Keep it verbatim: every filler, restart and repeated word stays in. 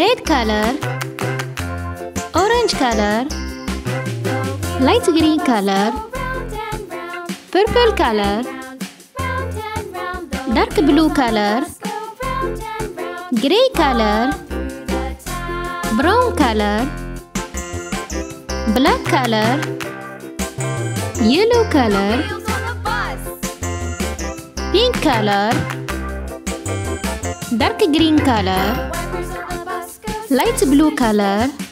red color, orange color, light green color, purple color, dark blue color, gray color, brown color, black color, yellow color, pink color, dark green color, light blue color,